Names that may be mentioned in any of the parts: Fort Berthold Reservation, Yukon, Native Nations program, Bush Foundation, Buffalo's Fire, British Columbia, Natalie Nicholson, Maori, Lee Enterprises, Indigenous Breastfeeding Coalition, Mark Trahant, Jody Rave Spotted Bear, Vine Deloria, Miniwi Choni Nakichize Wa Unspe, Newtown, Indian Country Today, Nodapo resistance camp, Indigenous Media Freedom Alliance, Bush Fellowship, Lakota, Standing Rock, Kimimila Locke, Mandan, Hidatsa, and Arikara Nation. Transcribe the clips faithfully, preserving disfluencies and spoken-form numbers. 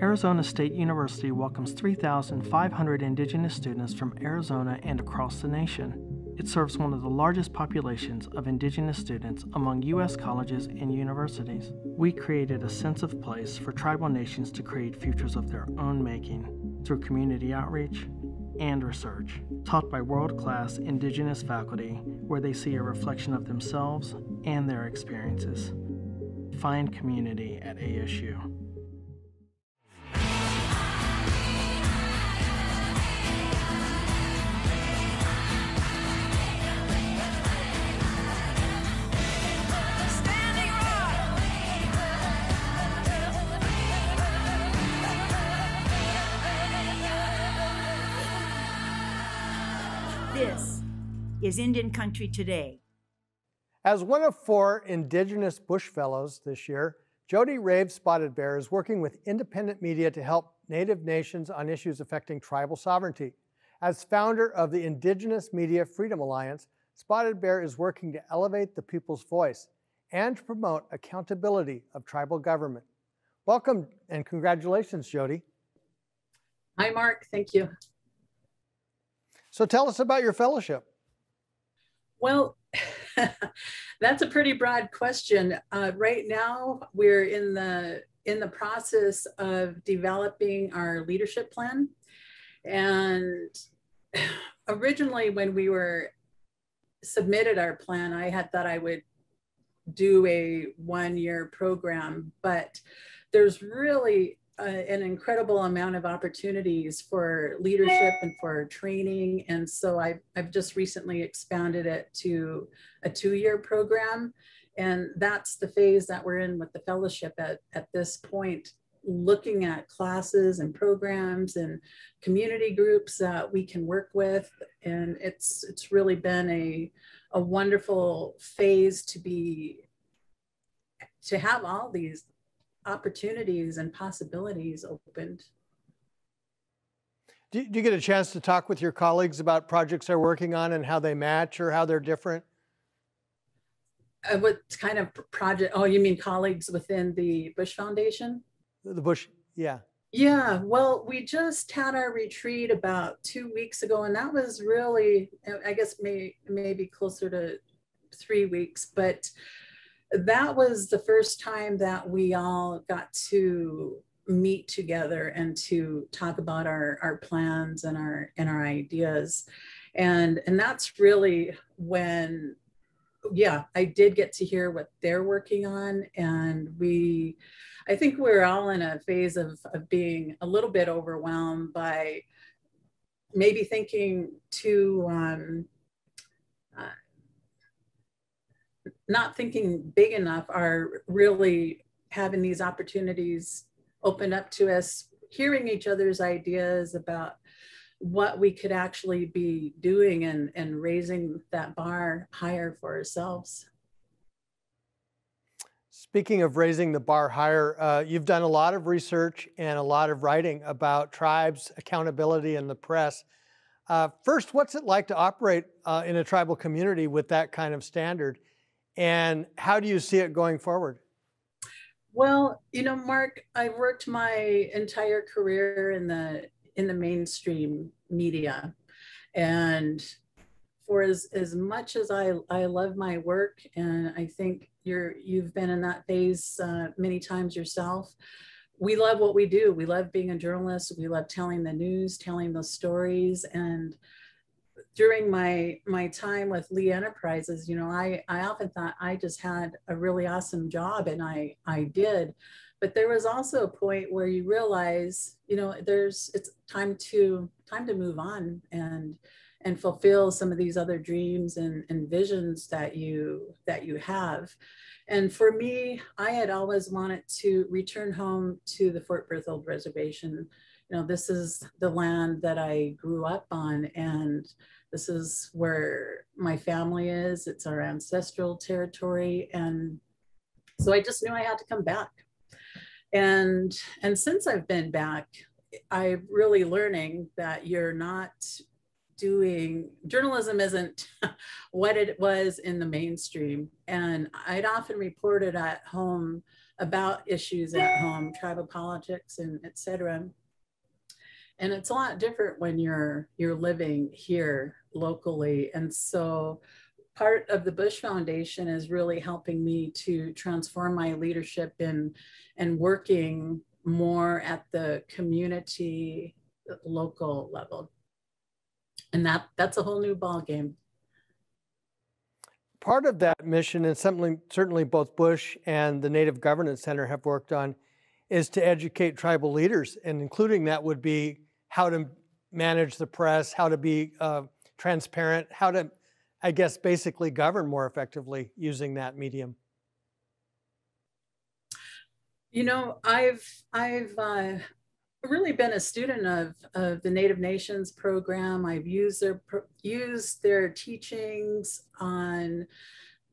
Arizona State University welcomes three thousand five hundred Indigenous students from Arizona and across the nation. It serves one of the largest populations of Indigenous students among U S colleges and universities. We created a sense of place for tribal nations to create futures of their own making through community outreach and research, taught by world-class Indigenous faculty where they see a reflection of themselves and their experiences. Find community at A S U. This is Indian Country Today. As one of four Indigenous Bush Fellows this year, Jody Rave Spotted Bear is working with independent media to help Native nations on issues affecting tribal sovereignty. As founder of the Indigenous Media Freedom Alliance, Spotted Bear is working to elevate the people's voice and to promote accountability of tribal government. Welcome and congratulations, Jody. Hi, Mark. Thank you. So tell us about your fellowship. Well, that's a pretty broad question. Uh, right now, we're in the, in the process of developing our leadership plan. And originally, when we were submitted our plan, I had thought I would do a one-year program, but there's really Uh, an incredible amount of opportunities for leadership and for training. And so I've, I've just recently expanded it to a two-year program. And that's the phase that we're in with the fellowship at, at this point, looking at classes and programs and community groups that we can work with. And it's, it's really been a, a wonderful phase to be, to have all these opportunities and possibilities opened. Do you, do you get a chance to talk with your colleagues about projects they're working on and how they match or how they're different? Uh, what kind of project? Oh, you mean colleagues within the Bush Foundation? The Bush, yeah. Yeah, well, we just had our retreat about two weeks ago, and that was really, I guess, may, maybe closer to three weeks, but that was the first time that we all got to meet together and to talk about our, our plans and our and our ideas. And, and that's really when, yeah, I did get to hear what they're working on. And we, I think we're all in a phase of, of being a little bit overwhelmed by maybe thinking too, um, uh, not thinking big enough, are really having these opportunities opened up to us, hearing each other's ideas about what we could actually be doing and, and raising that bar higher for ourselves. Speaking of raising the bar higher, uh, you've done a lot of research and a lot of writing about tribes, accountability, and the press. Uh, first, what's it like to operate uh, in a tribal community with that kind of standard? And how do you see it going forward? Well, you know, Mark, I worked my entire career in the in the mainstream media. And for as, as much as I, I love my work, and I think you're, you've been in that phase uh, many times yourself, we love what we do. We love being a journalist. We love telling the news, telling those stories. And during my my time with Lee Enterprises, you know, I, I often thought I just had a really awesome job, and I, I did. But there was also a point where you realize, you know, there's it's time to time to move on and and fulfill some of these other dreams and, and visions that you that you have. And for me, I had always wanted to return home to the Fort Berthold Reservation. You know, this is the land that I grew up on, and this is where my family is. It's our ancestral territory. And so I just knew I had to come back. And, and since I've been back, I'm really learning that you're not doing, journalism isn't what it was in the mainstream. And I'd often reported at home about issues at home, tribal politics, and et cetera. And it's a lot different when you're, you're living here locally. And so part of the Bush Foundation is really helping me to transform my leadership in, and working more at the community local level. And that, that's a whole new ballgame. Part of that mission, and something certainly both Bush and the Native Governance Center have worked on, is to educate tribal leaders, and including that would be how to manage the press, how to be uh, transparent, how to, I guess, basically govern more effectively using that medium. You know, I've, I've uh, really been a student of, of the Native Nations program. I've used their, used their teachings on,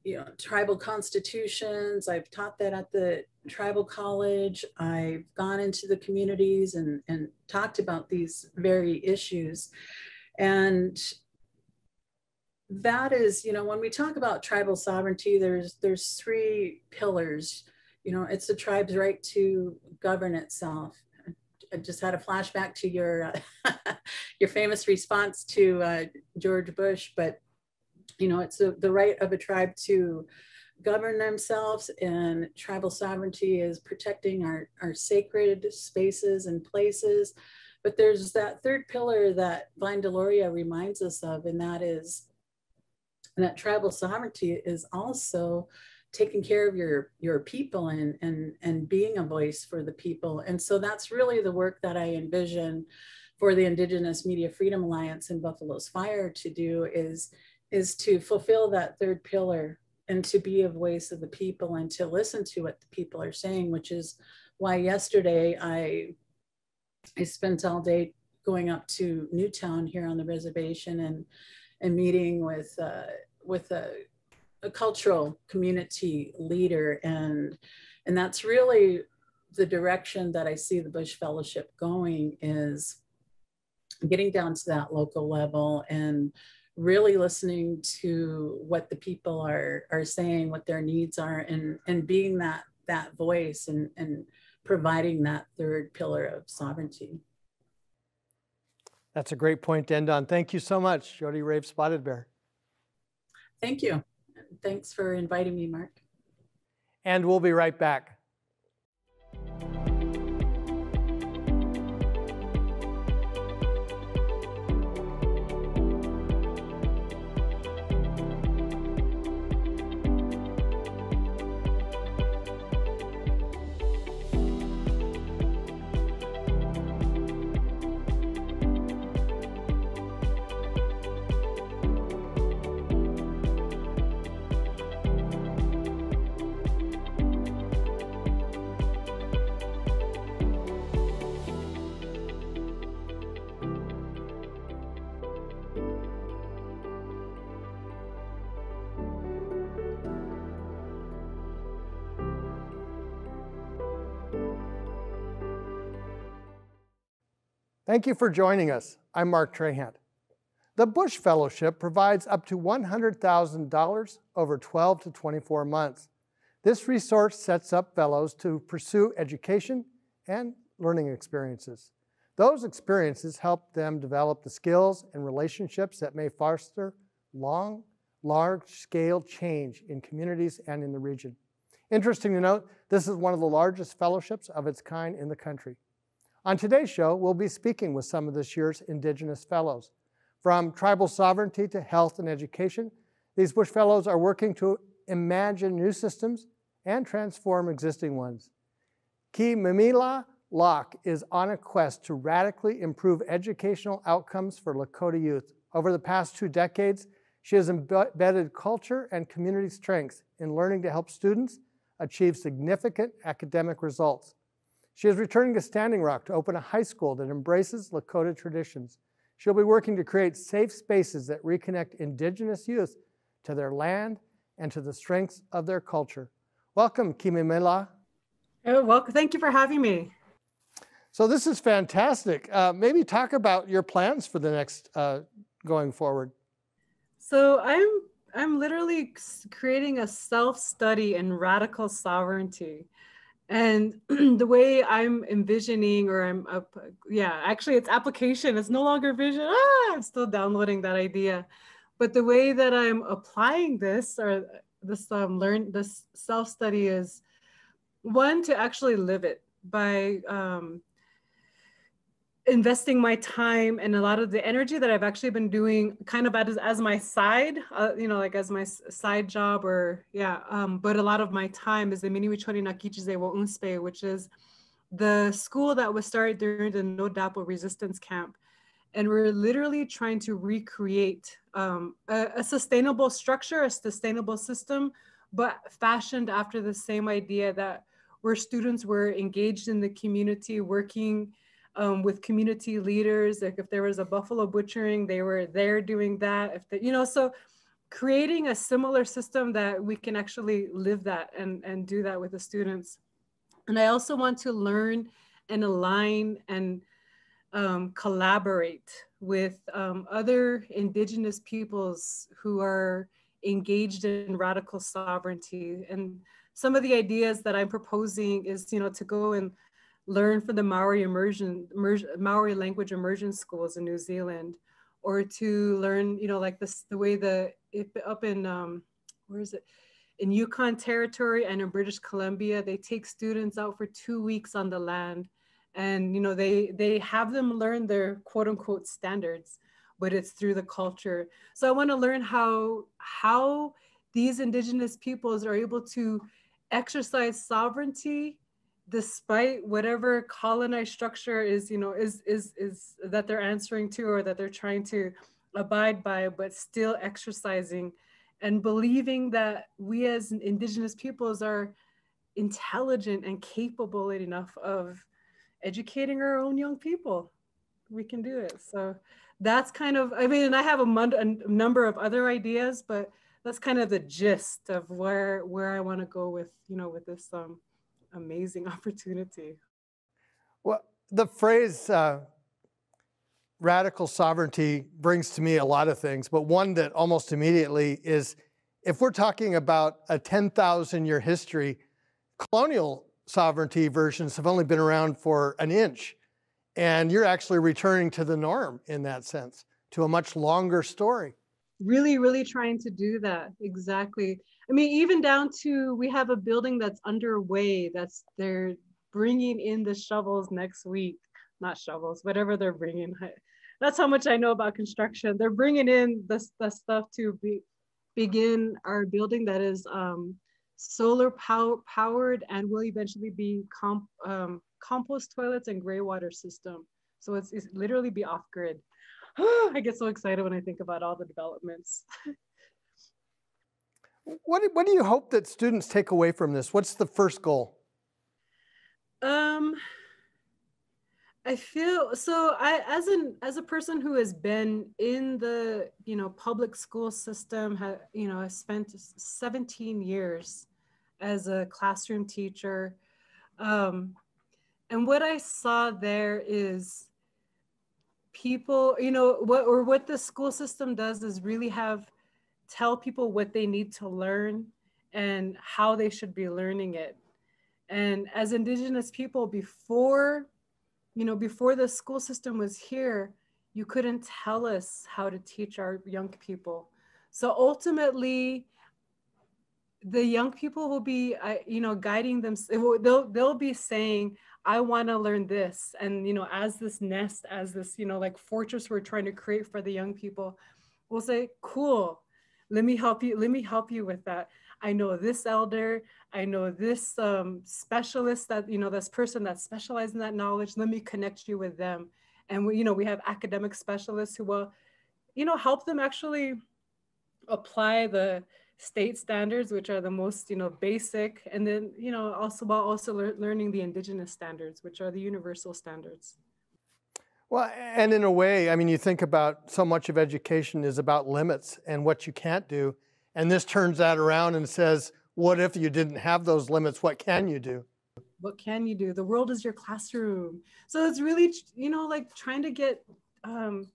you know, tribal constitutions. I've taught that at the tribal college. I've gone into the communities and, and talked about these very issues. And that is, you know, when we talk about tribal sovereignty, there's, there's three pillars. You know, it's the tribe's right to govern itself. I just had a flashback to your, uh, your famous response to uh, George Bush, but you know, it's the, the right of a tribe to govern themselves, and tribal sovereignty is protecting our, our sacred spaces and places. But there's that third pillar that Vine Deloria reminds us of, and that is, and that tribal sovereignty is also taking care of your, your people and, and, and being a voice for the people. And so that's really the work that I envision for the Indigenous Media Freedom Alliance and Buffalo's Fire to do, is is to fulfill that third pillar and to be a voice of the people and to listen to what the people are saying, which is why yesterday I, I spent all day going up to Newtown here on the reservation and, and meeting with, uh, with a, a cultural community leader. And, and that's really the direction that I see the Bush Fellowship going, is getting down to that local level and really listening to what the people are, are saying, what their needs are, and, and being that, that voice and, and providing that third pillar of sovereignty. That's a great point to end on. Thank you so much, Jody Rave Spotted Bear. Thank you. Thanks for inviting me, Mark. And we'll be right back. Thank you for joining us. I'm Mark Trahant. The Bush Fellowship provides up to one hundred thousand dollars over twelve to twenty-four months. This resource sets up fellows to pursue education and learning experiences. Those experiences help them develop the skills and relationships that may foster long, large-scale change in communities and in the region. Interesting to note, this is one of the largest fellowships of its kind in the country. On today's show, we'll be speaking with some of this year's Indigenous Fellows. From tribal sovereignty to health and education, these Bush Fellows are working to imagine new systems and transform existing ones. Kimimila Locke is on a quest to radically improve educational outcomes for Lakota youth. Over the past two decades, she has embedded culture and community strengths in learning to help students achieve significant academic results. She is returning to Standing Rock to open a high school that embraces Lakota traditions. She'll be working to create safe spaces that reconnect Indigenous youth to their land and to the strengths of their culture. Welcome, Kimimila. Oh, welcome. Thank you for having me. So this is fantastic. Uh, maybe talk about your plans for the next uh, going forward. So I'm, I'm literally creating a self-study in radical sovereignty. And the way I'm envisioning, or I'm, uh, yeah, actually it's application, it's no longer vision, ah, I'm still downloading that idea. But the way that I'm applying this, or this um, learn, this self-study is, one, to actually live it by um, investing my time and a lot of the energy that I've actually been doing kind of as, as my side, uh, you know, like as my side job, or yeah, um, but a lot of my time is the Miniwi Choni Nakichize Wa Unspe, which is the school that was started during the Nodapo resistance camp. And we're literally trying to recreate um, a, a sustainable structure, a sustainable system, but fashioned after the same idea that where students were engaged in the community, working Um, with community leaders. Like if there was a buffalo butchering, they were there doing that. If they, you know, so creating a similar system that we can actually live that and, and do that with the students. And I also want to learn and align and um, collaborate with um, other Indigenous peoples who are engaged in radical sovereignty. And some of the ideas that I'm proposing is, you know, to go and learn from the Maori immersion, immersion, Maori language immersion schools in New Zealand, or to learn, you know, like this, the way the, if up in, um, where is it? In Yukon territory and in British Columbia, they take students out for two weeks on the land. And, you know, they, they have them learn their quote unquote standards, but it's through the culture. So I want to learn how, how these Indigenous peoples are able to exercise sovereignty despite whatever colonized structure is, you know, is, is, is that they're answering to, or that they're trying to abide by, but still exercising and believing that we as Indigenous peoples are intelligent and capable enough of educating our own young people. We can do it. So that's kind of, I mean, and I have a, mon- a number of other ideas, but that's kind of the gist of where, where I want to go with, you know, with this, um, amazing opportunity. Well, the phrase uh, radical sovereignty brings to me a lot of things, but one that almost immediately is, if we're talking about a ten thousand year history, colonial sovereignty versions have only been around for an inch, and you're actually returning to the norm in that sense, to a much longer story. Really, really trying to do that, exactly. I mean, even down to, we have a building that's underway, that's, they're bringing in the shovels next week, not shovels, whatever they're bringing. That's how much I know about construction. They're bringing in the, the stuff to be, begin our building that is um, solar pow powered and will eventually be comp um, compost toilets and gray water system. So it's, it's literally be off grid. I get so excited when I think about all the developments. What, what do you hope that students take away from this? What's the first goal? Um, I feel, so I, as an, as a person who has been in the, you know, public school system, ha, you know, I spent seventeen years as a classroom teacher. Um, and what I saw there is people, you know, what, or what the school system does is really have, tell people what they need to learn and how they should be learning it. And as Indigenous people, before, you know, before the school system was here, you couldn't tell us how to teach our young people. So ultimately, the young people will be, uh, you know, guiding them. They'll, they'll be saying, I want to learn this. And, you know, as this nest, as this, you know, like fortress we're trying to create for the young people, we'll say, cool. Let me help you, let me help you with that. I know this elder, I know this um, specialist that, you know, this person that specializes in that knowledge, let me connect you with them. And we, you know, we have academic specialists who will, you know, help them actually apply the state standards, which are the most, you know, basic. And then, you know, also while also lear learning the Indigenous standards, which are the universal standards. Well, and in a way, I mean, you think about so much of education is about limits and what you can't do. And this turns that around and says, what if you didn't have those limits? What can you do? What can you do? The world is your classroom. So it's really, you know, like trying to get, um,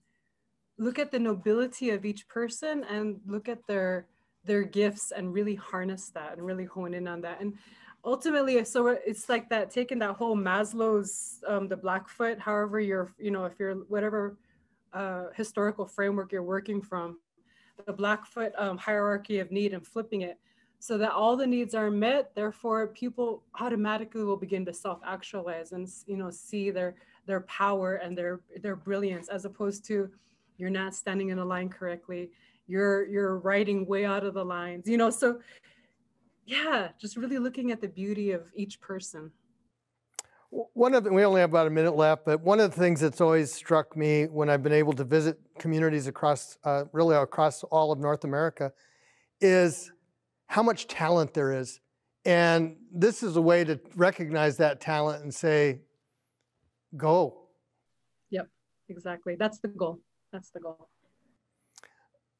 look at the nobility of each person and look at their, their gifts and really harness that and really hone in on that. And ultimately, so it's like that, taking that whole Maslow's, um, the Blackfoot, however you're, you know, if you're whatever uh, historical framework you're working from, the Blackfoot um, hierarchy of need, and flipping it so that all the needs are met. Therefore, people automatically will begin to self-actualize and, you know, see their their power and their their brilliance, as opposed to you're not standing in a line correctly. You're you're writing way out of the lines, you know. So, yeah, just really looking at the beauty of each person. One of the, we only have about a minute left, but one of the things that's always struck me when I've been able to visit communities across, uh, really across all of North America, is how much talent there is. And this is a way to recognize that talent and say, go. Yep, exactly. That's the goal. That's the goal.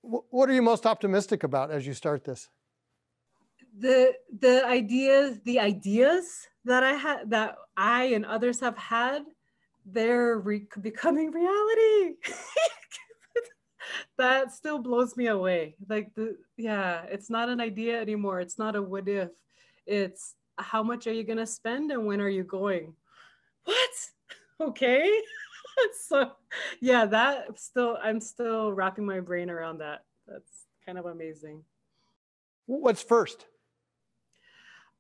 What are you most optimistic about as you start this? The, the ideas, the ideas that I had, that I and others have had, they're re becoming reality. That still blows me away. Like, the, yeah, it's not an idea anymore. It's not a what if. It's how much are you going to spend and when are you going? What? Okay. So yeah, that still, I'm still wrapping my brain around that. That's kind of amazing. What's first?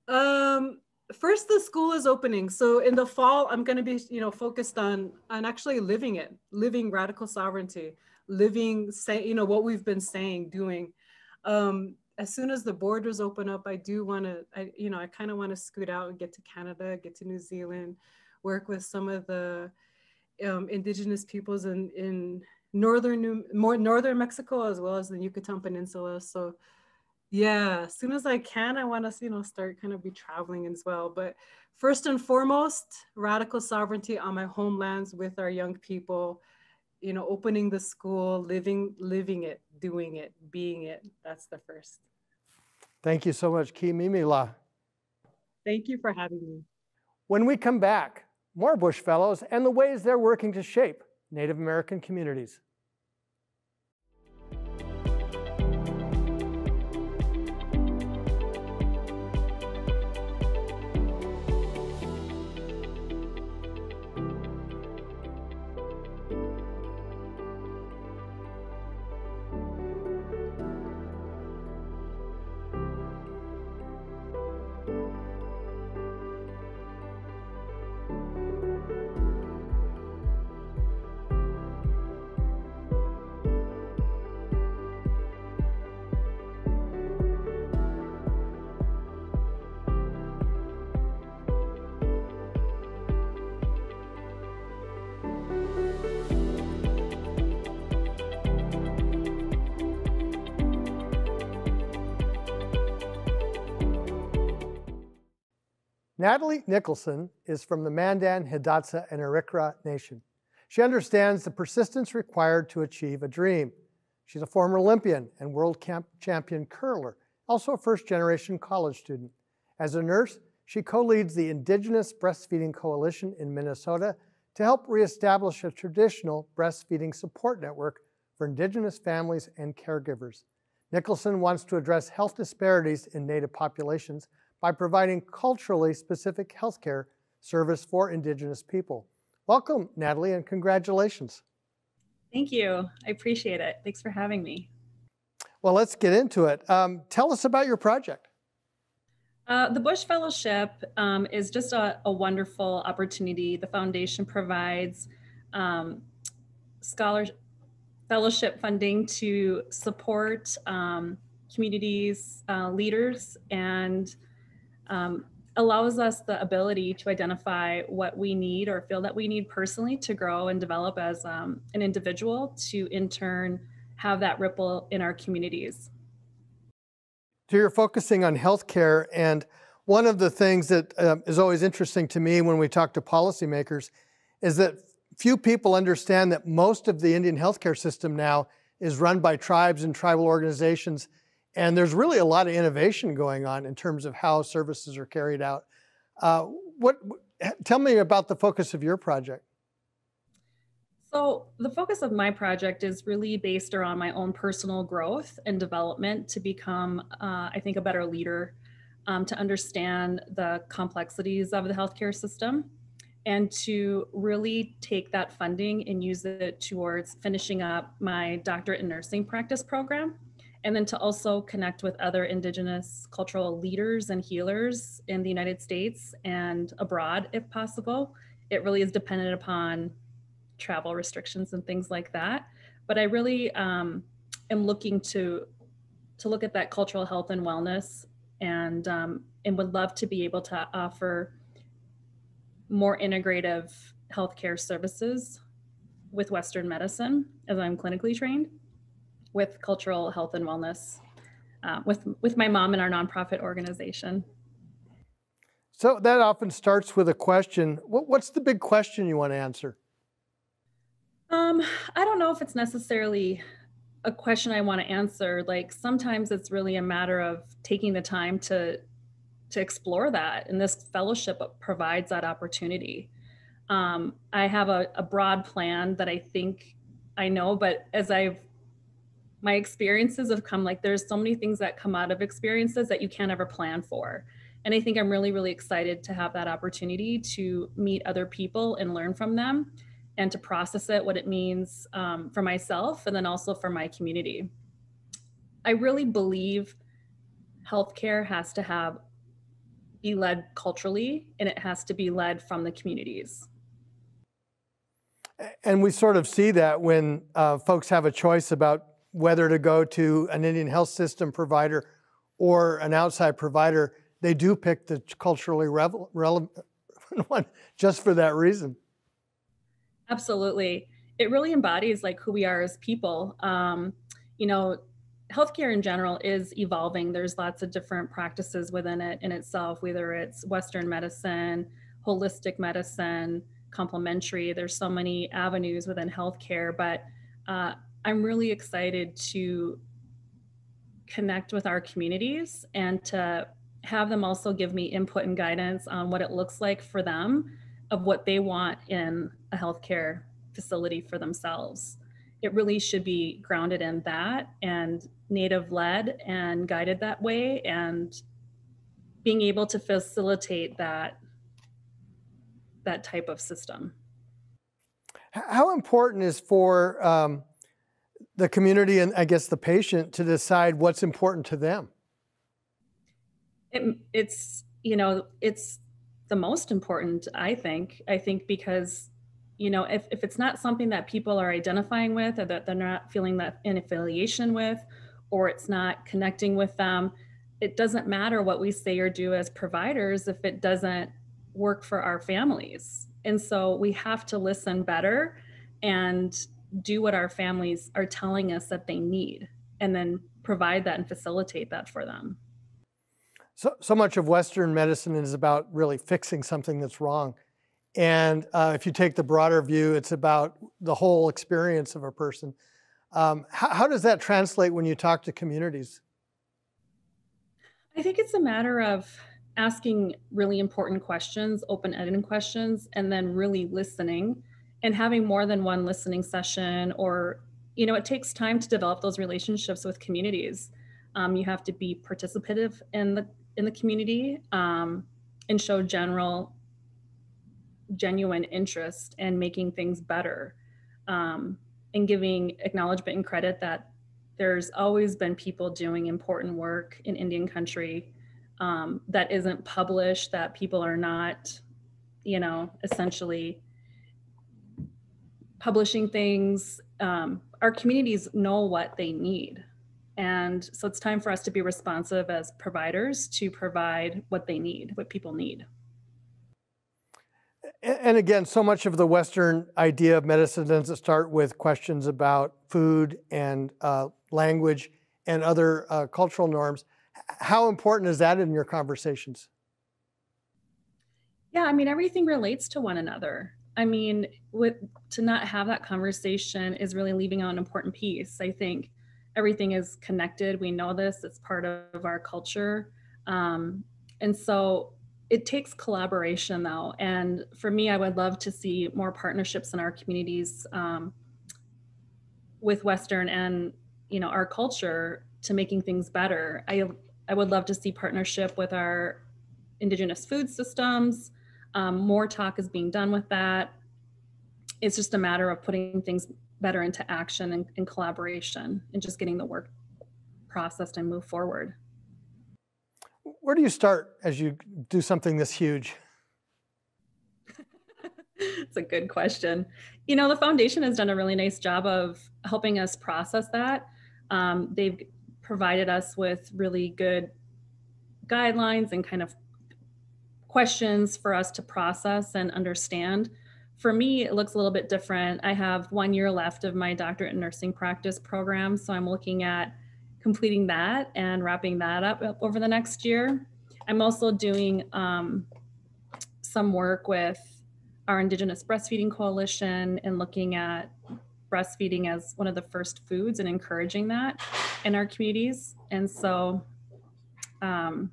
Um, first, the school is opening. So in the fall, I'm going to be, you know, focused on, on actually living it, living radical sovereignty. living, say, you know, what we've been saying, doing. Um, as soon as the borders open up, I do want to, I, you know, I kind of want to scoot out and get to Canada, get to New Zealand, work with some of the um, indigenous peoples in, in northern, New, more northern Mexico, as well as the Yucatan Peninsula. So yeah, as soon as I can, I want to, you know, start kind of be traveling as well. But first and foremost, radical sovereignty on my homelands with our young people. You know, opening the school, living, living it, doing it, being it. That's the first. Thank you so much, Kimimila. Thank you for having me. When we come back, more Bush Fellows and the ways they're working to shape Native American communities. Natalie Nicholson is from the Mandan, Hidatsa, and Arikara Nation. She understands the persistence required to achieve a dream. She's a former Olympian and world camp champion curler, also a first-generation college student. As a nurse, she co-leads the Indigenous Breastfeeding Coalition in Minnesota to help reestablish a traditional breastfeeding support network for Indigenous families and caregivers. Nicholson wants to address health disparities in Native populations by providing culturally specific healthcare service for Indigenous people. Welcome, Natalie, and congratulations. Thank you. I appreciate it. Thanks for having me. Well, let's get into it. Um, tell us about your project. Uh, the Bush Fellowship um, is just a, a wonderful opportunity. The foundation provides um, scholarship fellowship funding to support um, communities, uh, leaders, and Um, allows us the ability to identify what we need or feel that we need personally to grow and develop as um, an individual, to in turn have that ripple in our communities. So you're focusing on healthcare, and one of the things that um, is always interesting to me when we talk to policymakers is that few people understand that most of the Indian healthcare system now is run by tribes and tribal organizations. And there's really a lot of innovation going on in terms of how services are carried out. Uh, what, tell me about the focus of your project. So the focus of my project is really based around my own personal growth and development to become, uh, I think, a better leader. um, to understand the complexities of the healthcare system, and to really take that funding and use it towards finishing up my doctorate in nursing practice program, and then to also connect with other Indigenous cultural leaders and healers in the United States and abroad if possible. It really is dependent upon travel restrictions and things like that. But I really um, am looking to, to look at that cultural health and wellness, and, um, and would love to be able to offer more integrative healthcare services with Western medicine, as I'm clinically trained, with cultural health and wellness, uh, with, with my mom and our nonprofit organization. So that often starts with a question. What, what's the big question you want to answer? Um, I don't know if it's necessarily a question I want to answer. Like, sometimes it's really a matter of taking the time to, to explore that. And this fellowship provides that opportunity. Um, I have a, a broad plan that I think I know, but as I've my experiences have come, like, there's so many things that come out of experiences that you can't ever plan for. And I think I'm really, really excited to have that opportunity to meet other people and learn from them, and to process it, what it means um, for myself, and then also for my community. I really believe healthcare has to have, be led culturally, and it has to be led from the communities. And we sort of see that when uh, folks have a choice about whether to go to an Indian health system provider or an outside provider, they do pick the culturally relevant one just for that reason. Absolutely. It really embodies like who we are as people. Um, you know, healthcare in general is evolving. There's lots of different practices within it in itself, whether it's Western medicine, holistic medicine, complementary. There's so many avenues within healthcare, but uh, I'm really excited to connect with our communities and to have them also give me input and guidance on what it looks like for them, of what they want in a healthcare facility for themselves. It really should be grounded in that, and Native led and guided that way, and being able to facilitate that, that type of system. How important is for, um... the community and I guess the patient to decide what's important to them? It, it's, you know, it's the most important, I think. I think because, you know, if, if it's not something that people are identifying with, or that they're not feeling that in affiliation with, or it's not connecting with them, it doesn't matter what we say or do as providers if it doesn't work for our families. And so we have to listen better and do what our families are telling us that they need, and then provide that and facilitate that for them. So, so much of Western medicine is about really fixing something that's wrong. And uh, if you take the broader view, it's about the whole experience of a person. Um, how, how does that translate when you talk to communities? I think it's a matter of asking really important questions, open-ended questions, and then really listening, and having more than one listening session. Or, you know, it takes time to develop those relationships with communities. Um, you have to be participative in the, in the community um, and show general, genuine interest in making things better, um, and giving acknowledgement and credit that there's always been people doing important work in Indian country um, that isn't published, that people are not, you know, essentially publishing things. Um, our communities know what they need. And so it's time for us to be responsive as providers to provide what they need, what people need. And again, so much of the Western idea of medicine doesn't start with questions about food and uh, language and other uh, cultural norms. How important is that in your conversations? Yeah, I mean, everything relates to one another. I mean, with, to not have that conversation is really leaving out an important piece. I think everything is connected. We know this, it's part of our culture. Um, and so it takes collaboration though. And for me, I would love to see more partnerships in our communities um, with Western and, you know, our culture to making things better. I, I would love to see partnership with our Indigenous food systems. Um, more talk is being done with that. It's just a matter of putting things better into action and, and collaboration and just getting the work processed and move forward. Where do you start as you do something this huge? It's a good question. You know, the foundation has done a really nice job of helping us process that. Um, they've provided us with really good guidelines and kind of questions for us to process and understand. For me, it looks a little bit different. I have one year left of my doctorate in nursing practice program, so I'm looking at completing that and wrapping that up over the next year. I'm also doing um, some work with our Indigenous Breastfeeding Coalition and looking at breastfeeding as one of the first foods and encouraging that in our communities. And so um,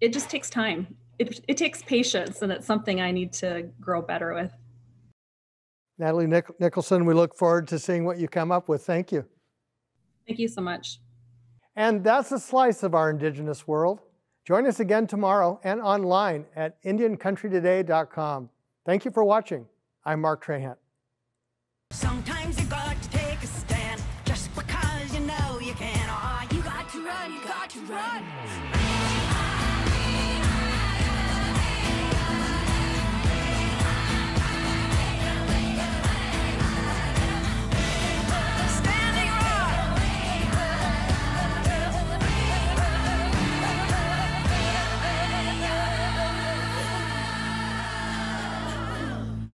it just takes time. It, it takes patience, and it's something I need to grow better with. Natalie Nich- Nicholson, we look forward to seeing what you come up with. Thank you. Thank you so much. And that's a slice of our Indigenous world. Join us again tomorrow and online at Indian Country Today dot com. Thank you for watching. I'm Mark Trahant. Sometimes you got to take a stand just because you know you can. Oh, you got to run, you got to run.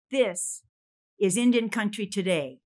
This is Indian Country Today.